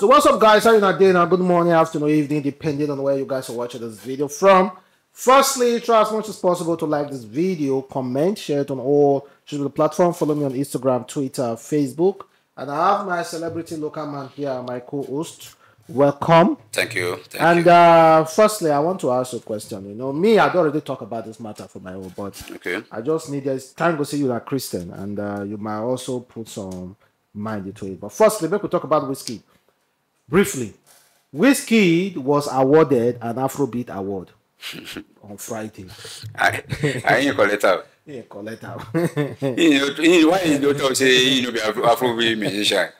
So what's up, guys? How are you not doing? Good morning, afternoon, evening, depending on where you guys are watching this video from. Firstly, try as much as possible to like this video, comment, share it on all social platforms. Follow me on Instagram, Twitter, Facebook. And I have my celebrity local man here, my co-host. Welcome. Thank you. Thank you. Firstly, I want to ask you a question. You know, me, I don't really talk about this matter for my own, but okay. I just need this. Thank God, see you are a Christian, and you might also put some mind into it. But firstly, we could talk about Wizkid. Briefly, Wizkid was awarded an Afrobeat award on Friday. I ain't call it out. Yeah, call it out. Why you don't say you know be Afrobeat musician?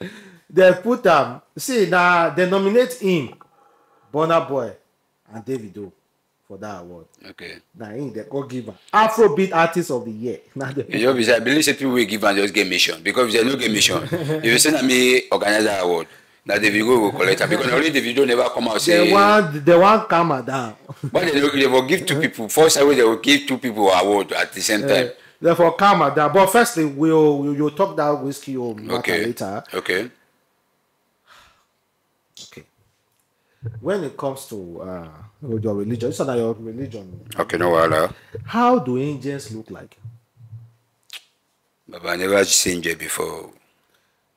They put them, see, now they nominate him, Burna Boy and Davido for that award. Okay. Now him, they go give him Afrobeat Artist of the Year. Now they I believe say people will give and just get mission, because if they no get mission, if you send me organize that award, now Davido will collect it, because only Davido never come out say. They want calm down. But they will give two people. First award, they will give two people award at the same time. Therefore, calm down. But firstly, we'll talk that Wizkid matter later. Okay. When it comes to your religion, it's not your religion. Okay, no, how do angels look like? Baba, I never seen angel before.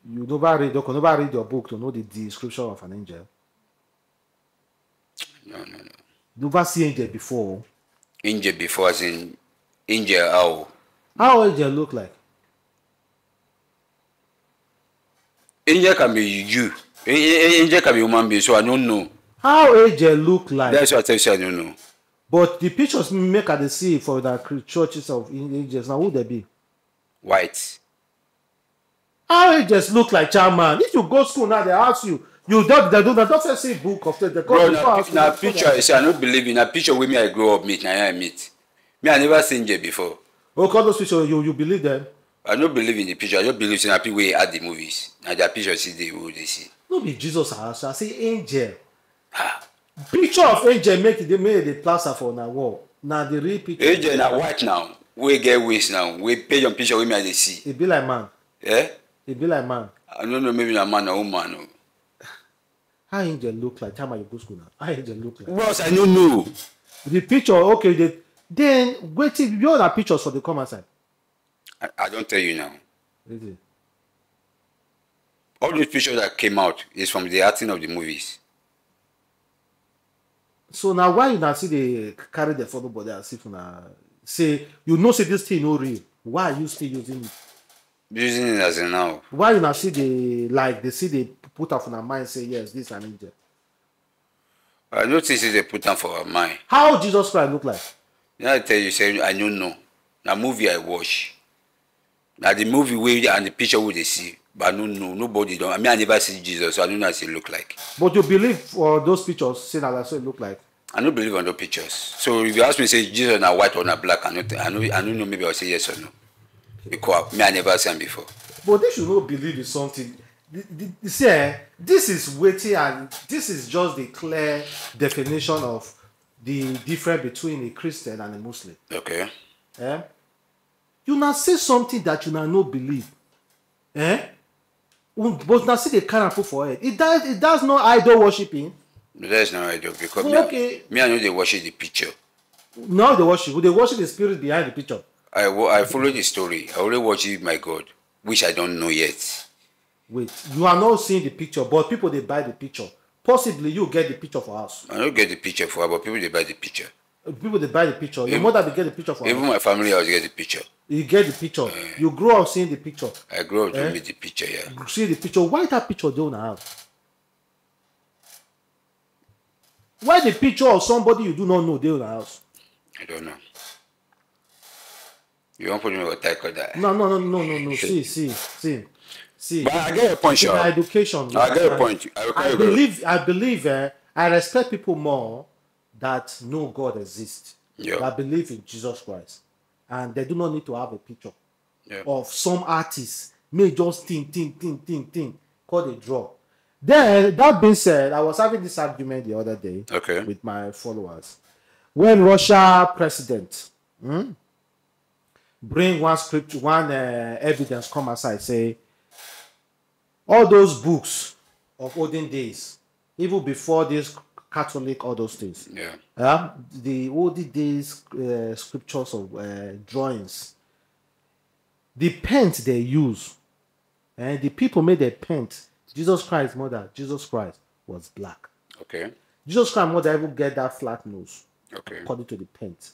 You nobody read your book to know the description of an angel. No. Never seen angel before. Angel before, as in angel how? How angel look like? Angel can be you. Angel can be human being, so I don't know. How angel look like? That's what I say, I don't know. But the pictures make at the sea for the churches of angels, now who they be? White. How angels look like, child man? If you go to school now, they ask you. They don't say book of the Bro, now picture, I don't believe in a picture with me I grew up meet, now I meet. Me, I never seen angel before. Oh, God, those pictures, you believe them? I don't believe in the picture. I don't believe in the people at the movies. And the picture see the who they see. No, be Jesus. I say angel. Picture of angel they made the plaster for na wall. Now the real picture. Angel na white now. We get waste now. We pay on picture we may they see. It be like man. Eh? It be like man. I don't know. Maybe a man or woman. No. How angel look like? Time you go school now. How angel look like? What else I don't know. The picture okay. Then wait till you order pictures for the comment side. I don't tell you now. Really? All those pictures that came out is from the acting of the movies. So now why you not see they carry the photo body as if now say you know see this thing no real? Why are you still using it? Using it as a now. Why you not see they put up on our mind say yes this an angel? I don't think they put up for our mind. How Jesus Christ look like? I tell you say I don't know. Now movie I watch. Now the movie way and the picture we they see, but no, nobody don't. I mean, I never see Jesus, so I don't know how it look like. But you believe those pictures say that that's what it look like? I don't believe on those pictures. So if you ask me, say Jesus na white or na black, I don't know. Maybe I'll say yes or no. Because me, I never seen before. But they should not believe in something. See, this is weighty, and this is just the clear definition of the difference between a Christian and a Muslim. Okay. Yeah. You now say something that you now no believe, eh? But now see the kind of put for it. It does no idol worshiping. There's no idol because me I know they worship the picture. No, they worship. They worship the spirit behind the picture. I follow the story. I already worship my God, which I don't know yet. Wait, you are not seeing the picture, but people they buy the picture. Possibly you get the picture for us. I don't get the picture for us, but people they buy the picture. People they buy the picture. Your mother they get the picture for us. Even my family always get the picture. You get the picture. You grow up seeing the picture. I grow up with the picture, yeah. You see the picture. Why that picture don't have? Why the picture of somebody you do not know they in the house? I don't know. You won't put me with type of that. No. See. But I get your point, sure. Education. I get your point. I believe, I respect people more that know God exists. Yeah. That believe in Jesus Christ. And they do not need to have a picture of some artist. May just think, call it draw. Then, that being said, I was having this argument the other day with my followers. When Russia president bring one script, one evidence come aside, say, all those books of olden days, even before this Catholic, all those things. Yeah. The olden days scriptures of drawings, the paint they use, and the people made their paint. Jesus Christ's mother, Jesus Christ was black. Okay. Jesus Christ's mother even get that flat nose. Okay. According to the paint.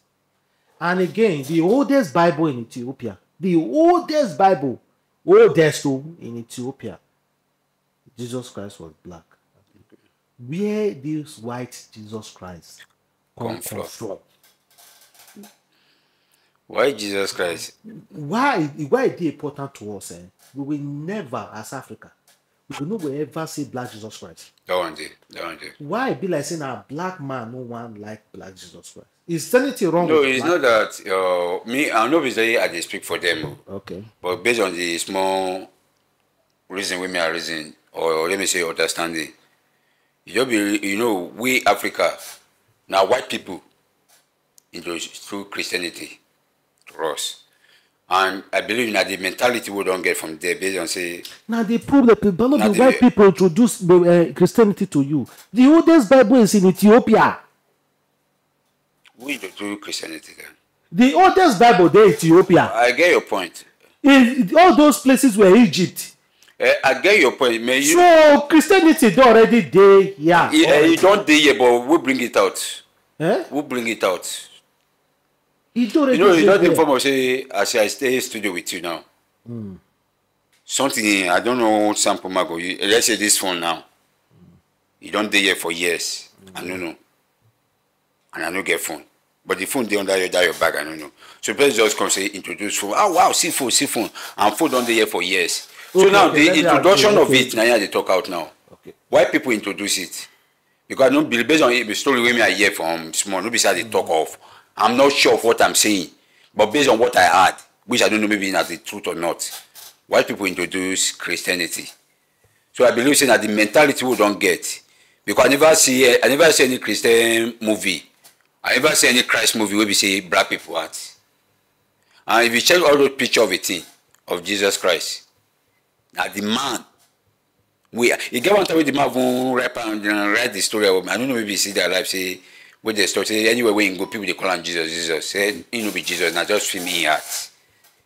And again, the oldest Bible in Ethiopia, the oldest Bible, oldest in Ethiopia, Jesus Christ was black. Okay. Where this white Jesus Christ comes from? Why Jesus Christ? Why is it important to us? Eh? We will never, as Africa, we will not ever see black Jesus Christ. That one did. Why be like saying a black man, no one like black Jesus Christ? Is anything wrong? No, it's not that. Me, I know obviously I didn't speak for them. Okay. But based on the small reason we may have reason, or let me say understanding, you know, we Africa, now white people, through Christianity, to us. And I believe that the mentality we don't get from there based on say... Now they prove that the white people introduce Christianity to you. The oldest Bible is in Ethiopia. We do Christianity then. The oldest Bible there, Ethiopia. I get your point. In all those places were Egypt. I get your point. May you... So Christianity they already there. Yeah. It don't there, yeah, but we bring it out. Eh? We bring it out. It already, you know, it's not in form of say as I stay in studio with you now. Mm. Something I don't know what sample mago. Let's say this phone now. You don't there for years. Mm. I don't know. And I don't get phone. But the phone, they under your bag, I don't know. So people just come say, introduce phone. Oh, wow, see phone. And phone down there for years. Okay, so now the introduction of it, now they talk out now. Okay. Why people introduce it? Because I don't believe, based on the story we may hear from small, nobody said they talk off. I'm not sure of what I'm saying. But based on what I heard, which I don't know maybe not the truth or not, why people introduce Christianity? So I believe saying that the mentality we don't get. Because I never see any Christian movie. I never see any Christ movie where we say black people at. And if you check all those pictures of a thing, of Jesus Christ, now the man, you get one time with the man who rap and write the story of him. I don't know if you see their life, say, where they start, say, anywhere where you go, people, they call him Jesus, Jesus. Say, he no be Jesus, now just film in heart.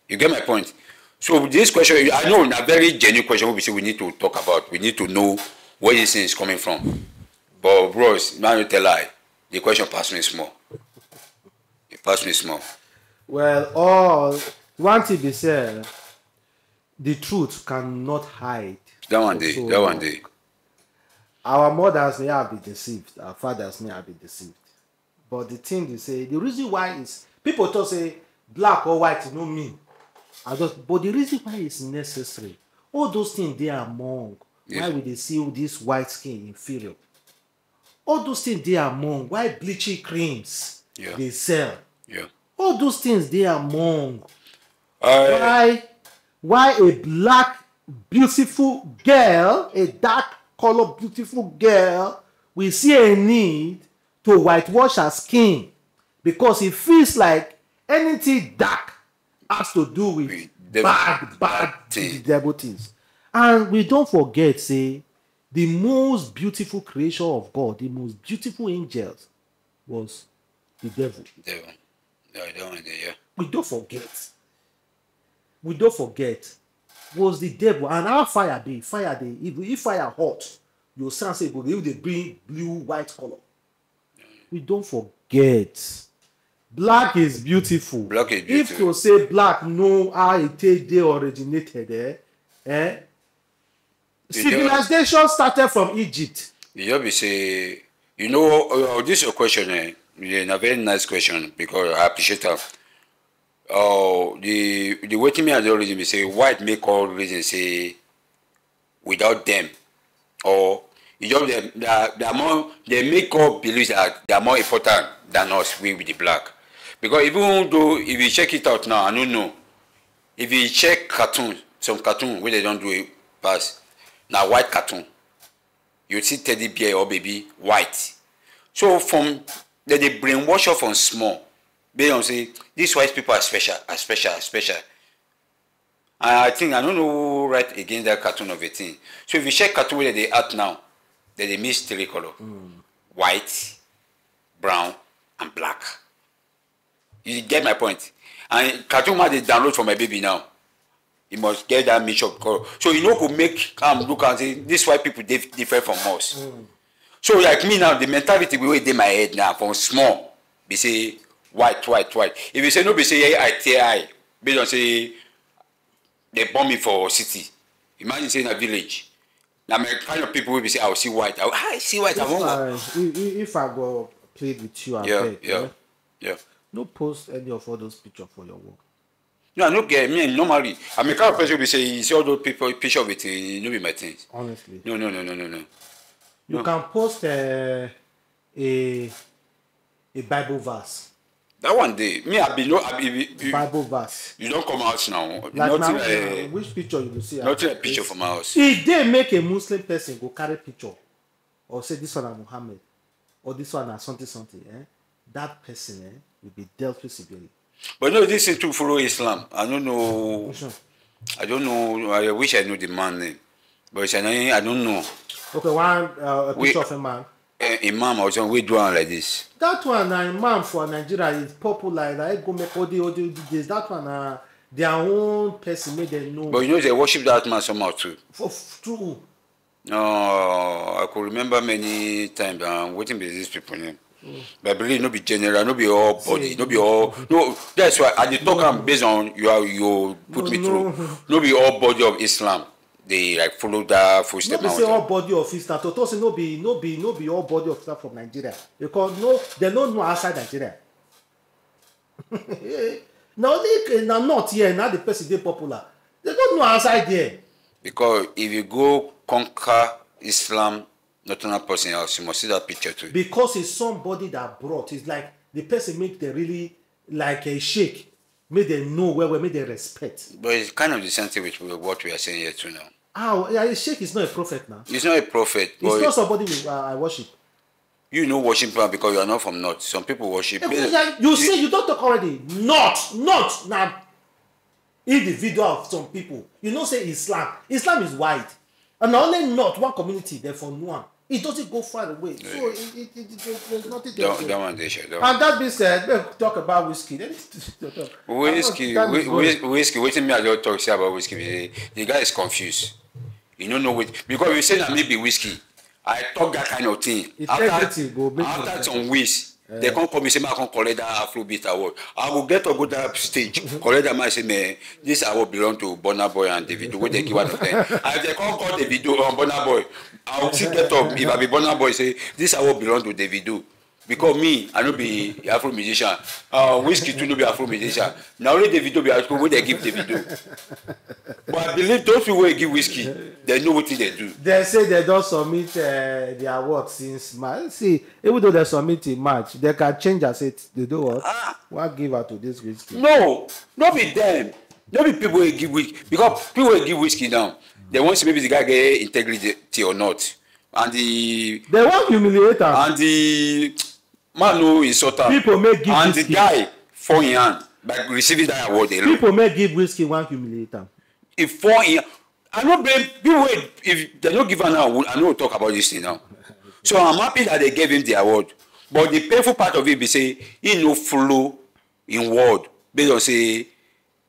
You get my point? So this question, I know, a very genuine question we need to talk about. We need to know where this thing is coming from. But bros, now you tell lie. The question passed me small. It passed me small. Well, one thing they said, the truth cannot hide. That one day. Our mothers may have been deceived. Our fathers may have been deceived. But the thing they say, the reason why is, people talk say, black or white, no mean. But the reason why it's necessary, all those things they are among. Yeah. Why would they see this white skin inferior? All those things they are among. Why bleaching creams they sell? Yeah. All those things they are among. Why a black beautiful girl, a dark color beautiful girl, will see a need to whitewash her skin because it feels like anything dark has to do with bad things. And we don't forget, say, the most beautiful creation of God, the most beautiful angels, was the devil. Devil. No, yeah. We don't forget. Was the devil. And how fire be? Fire the evil. If fire hot, your son say go. If they bring blue, white color. Yeah. We don't forget. Black is beautiful. Black is beautiful. If you say black, no, how it they originated there, eh? Civilization started from Egypt. You know, this is a question, a very nice question, because I appreciate that. The waiting me and the reason we say, white make all reason say, without them, or, you know, they make all beliefs that they are more important than us, we with the black. Because even though, if you check it out now, I don't know, if you check cartoons, some cartoons where they don't do it past, now white cartoon, you see teddy bear or baby white. So from they brainwash off on small. They don't say these white people are special. I think I don't know who right against that cartoon of a thing. So if you check cartoon where they at now, then they mix three color: white, brown, and black. You get my point? And cartoon they download for my baby now. You must get that mix of color. So you know could make look and say this white people different from us. So like me now, the mentality we in my head now from small, they say white. If you say no, they say yeah, I they don't say they bomb me for city. Imagine saying a village. Now my kind of people will be say I will see white. I see white. If I go played with you, yeah. No post any of all those pictures for your work. No, I don't get me normally. I mean, kind of person will be saying see all those people picture with you know be my things. Honestly. No. You can post a Bible verse. That one day, me I be no I be Bible verse. You don't come out now. Like nothing like, which picture you will see? Nothing like picture from my house. If they make a Muslim person go carry picture, or say this one is Muhammad, or this one is something, that person will be dealt with severely. But no, this is to follow Islam. I don't know. I don't know. I wish I knew the man's name, but I don't know. Okay, one a picture of a man. Imam or something, we do one like this. That one, Imam for Nigeria is popular. They go make all the days. That one, their own person made them know. But you know they worship that man somehow too. For true. No, I could remember many times. Waiting for these people name. But I believe no be general, no be all body, no be all. No, that's why I did talk. I'm based on you put me through. No be all body of Islam. They like follow that footstep. No, be say all body of Islam. Toto say no be all body of Islam from Nigeria. Because no, they don't know outside Nigeria. Now they are not here. Now the person they popular. They don't know outside there. Because if you go conquer Islam, not another person else. You must see that picture too. Because it's somebody that brought. It's like the person make them really like a shake. Made them know where we made them respect. But it's kind of the same thing with what we are saying here too now. Oh, yeah, a sheikh is not a prophet now. He's not a prophet. It's not somebody I worship. You know worship because you are not from North. Some people worship. Yeah, you say you don't talk already. North. Now, individual of some people. You don't say Islam. Islam is wide. And only North, one community, they're from one. It doesn't go far away. Yeah. So there's nothing there. And that being said, let's talk about Wizkid. Wizkid. Wait a minute, I don't talk about Wizkid. The guy is confused. You don't know what. Because you say that maybe Wizkid. I talk that kind of thing. After some weeks, they can't come and say, I can't collect that Afrobeat award. I will get to go that stage. Collect that man say, man, this award belongs to Burna Boy and Davido. What they give out of them. If they can't call Davido on Burna Boy, I will still get up. If I be Burna Boy, say this award belongs to Davido. Because me, I don't be Afro musician. Wizkid too no be Afro musician. Now only Davido be Afro when they give Davido. But I believe those people who give Wizkid, they know what they do. They say they don't submit their work since March. See, even though they submit in March, they can change as it. They do what? What give her to this Wizkid? No, not be them. Not be people who give Wizkid. Because people who give Wizkid now, they want to see maybe the guy get integrity or not. And they want humiliate him. And the man who insult him. People may give and Wizkid. The guy fall in hand by receiving that award alone. People may give Wizkid one humiliate him. If fall in, I don't blame people. If they don't give an award, I don't talk about this thing now. So I'm happy that they gave him the award. But the painful part of it be say he no flow in word. They don't say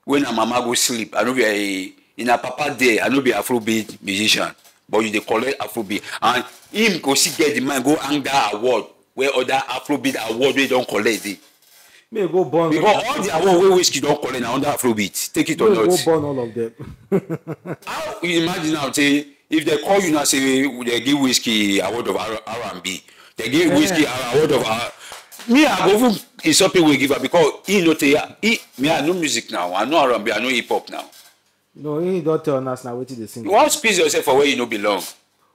when a mama go sleep, I know be in a papa day, I know be Afrobeat musician. But you they collect Afrobeat. And him go see get the man go hang that award where other Afrobeat award they don't collect it. May go burn because all the award where Wizkid don't collect now under Afrobeat. Take it or not. Go burn all of them. How you imagine now say if they call you now say they give Wizkid award of R&B. They give Wizkid award of R. Me I go even is something we give her because he not me I know music now. I know R&B. I know hip hop now. No, he don't tell us now what they sing. You want to speak yourself for where you don't belong.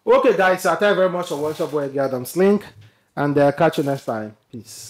Okay, guys, thank you very much for watching. Boy, Adamslink, and catch you next time. Peace.